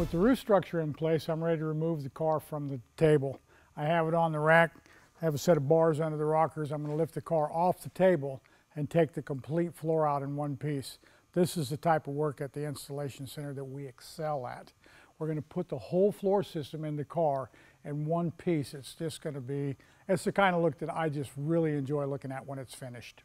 With the roof structure in place, I'm ready to remove the car from the table. I have it on the rack. I have a set of bars under the rockers. I'm going to lift the car off the table and take the complete floor out in one piece. This is the type of work at the installation center that we excel at. We're going to put the whole floor system in the car in one piece. It's just going to be, it's the kind of look that I just really enjoy looking at when it's finished.